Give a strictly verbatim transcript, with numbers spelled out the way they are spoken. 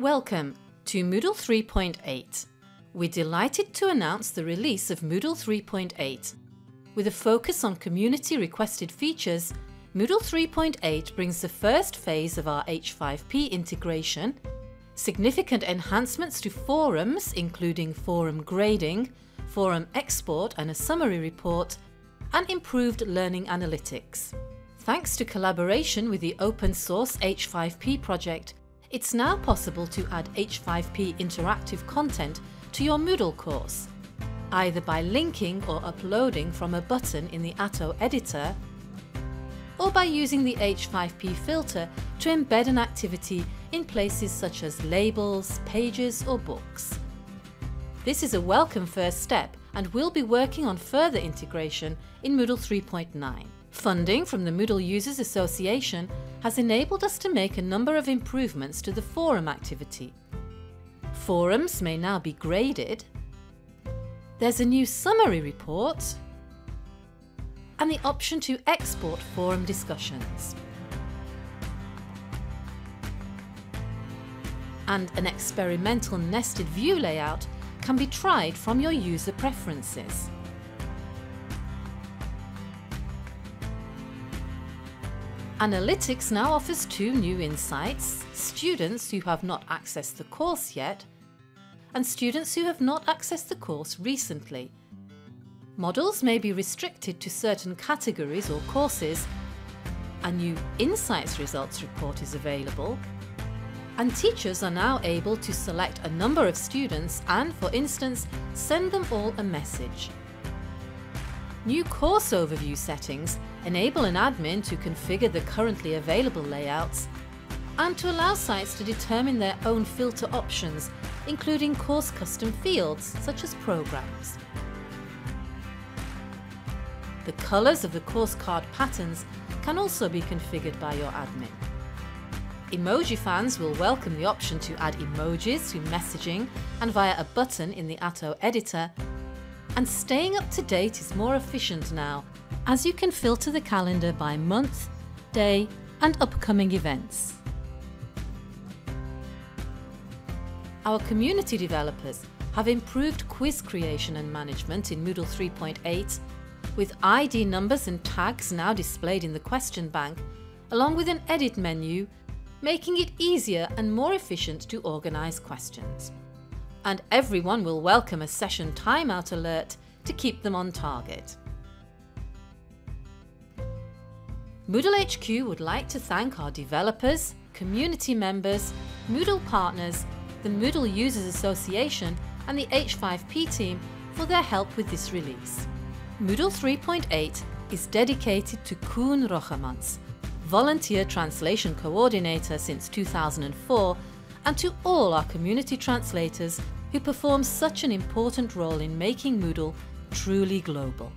Welcome to Moodle three point eight. We're delighted to announce the release of Moodle three point eight. With a focus on community-requested features, Moodle three point eight brings the first phase of our H five P integration, significant enhancements to forums including forum grading, forum export and a summary report, and improved learning analytics. Thanks to collaboration with the open source H five P project, it's now possible to add H five P interactive content to your Moodle course, either by linking or uploading from a button in the Atto editor, or by using the H five P filter to embed an activity in places such as labels, pages or books. This is a welcome first step, and we'll be working on further integration in Moodle three point nine. Funding from the Moodle Users Association has enabled us to make a number of improvements to the forum activity. Forums may now be graded, there's a new summary report, and the option to export forum discussions. And an experimental nested view layout can be tried from your user preferences. Analytics now offers two new insights: students who have not accessed the course yet and students who have not accessed the course recently. Models may be restricted to certain categories or courses. A new Insights results report is available, and teachers are now able to select a number of students and, for instance, send them all a message. New course overview settings enable an admin to configure the currently available layouts and to allow sites to determine their own filter options, including course custom fields such as programs. The colors of the course card patterns can also be configured by your admin. Emoji fans will welcome the option to add emojis to messaging and via a button in the Atto editor. And staying up to date is more efficient now, as you can filter the calendar by month, day, and upcoming events. Our community developers have improved quiz creation and management in Moodle three point eight, with I D numbers and tags now displayed in the question bank, along with an edit menu, making it easier and more efficient to organize questions. And everyone will welcome a session timeout alert to keep them on target. Moodle H Q would like to thank our developers, community members, Moodle partners, the Moodle Users Association and the H five P team for their help with this release. Moodle three point eight is dedicated to Koen Rochemans, volunteer translation coordinator since two thousand four, and to all our community translators who perform such an important role in making Moodle truly global.